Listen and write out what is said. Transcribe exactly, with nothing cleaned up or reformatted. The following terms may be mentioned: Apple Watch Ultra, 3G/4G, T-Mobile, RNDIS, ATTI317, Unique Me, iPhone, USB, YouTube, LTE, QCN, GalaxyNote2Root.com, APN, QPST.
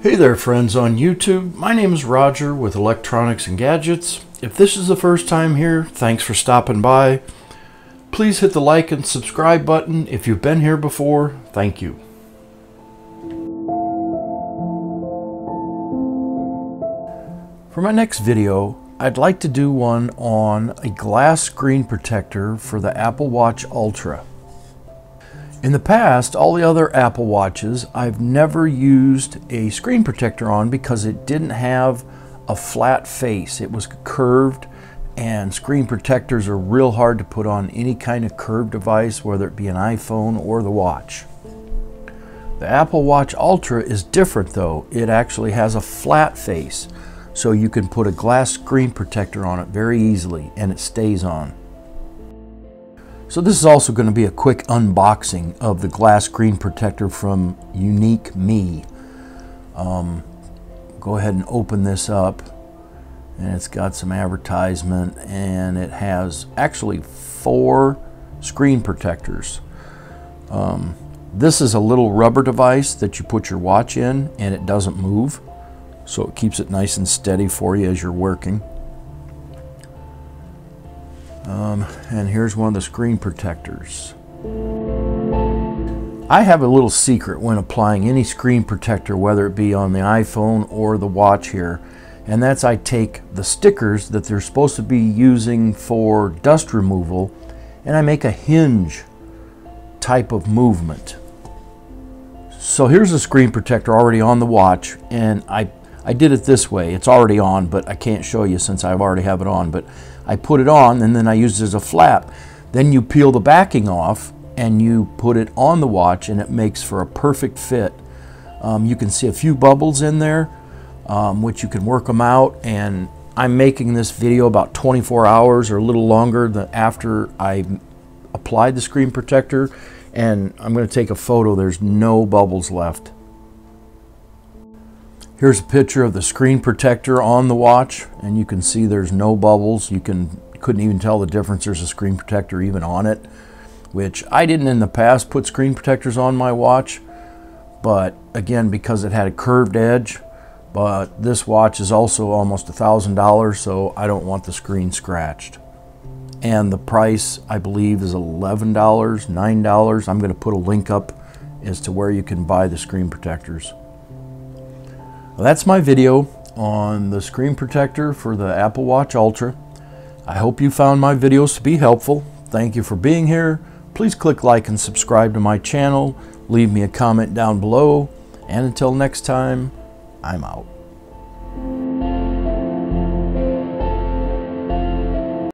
Hey there friends on YouTube, my name is Roger with Electronics and Gadgets. If this is the first time here, thanks for stopping by. Please hit the like and subscribe button. If you've been here before, thank you. For my next video, I'd like to do one on a glass screen protector for the Apple Watch Ultra. In the past, all the other Apple Watches, I've never used a screen protector on because it didn't have a flat face. It was curved, and screen protectors are real hard to put on any kind of curved device, whether it be an iPhone or the watch. The Apple Watch Ultra is different though. It actually has a flat face, so you can put a glass screen protector on it very easily and it stays on. So this is also going to be a quick unboxing of the glass screen protector from Unique Me. Um, go ahead and open this up, and it's got some advertisement, and it has actually four screen protectors. Um, this is a little rubber device that you put your watch in, and it doesn't move, so it keeps it nice and steady for you as you're working. Um, and here's one of the screen protectors. I have a little secret when applying any screen protector, whether it be on the iPhone or the watch here, and that's I take the stickers that they're supposed to be using for dust removal, and I make a hinge type of movement. So here's the screen protector already on the watch, and I I did it this way. It's already on, but I can't show you since I already have it on, but I put it on and then I used it as a flap. Then you peel the backing off and you put it on the watch and it makes for a perfect fit. Um, you can see a few bubbles in there, um, which you can work them out, and I'm making this video about twenty-four hours or a little longer than after I applied the screen protector, and I'm going to take a photo. There's no bubbles left. Here's a picture of the screen protector on the watch, and you can see there's no bubbles. You can, couldn't even tell the difference there's a screen protector even on it, which I didn't in the past put screen protectors on my watch, but again, because it had a curved edge, but this watch is also almost a thousand dollars, so I don't want the screen scratched. And the price, I believe, is eleven dollars, nine dollars. I'm gonna put a link up as to where you can buy the screen protectors. Well, that's my video on the screen protector for the Apple Watch Ultra. I hope you found my videos to be helpful. Thank you for being here. Please click like and subscribe to my channel. Leave me a comment down below. And until next time, I'm out.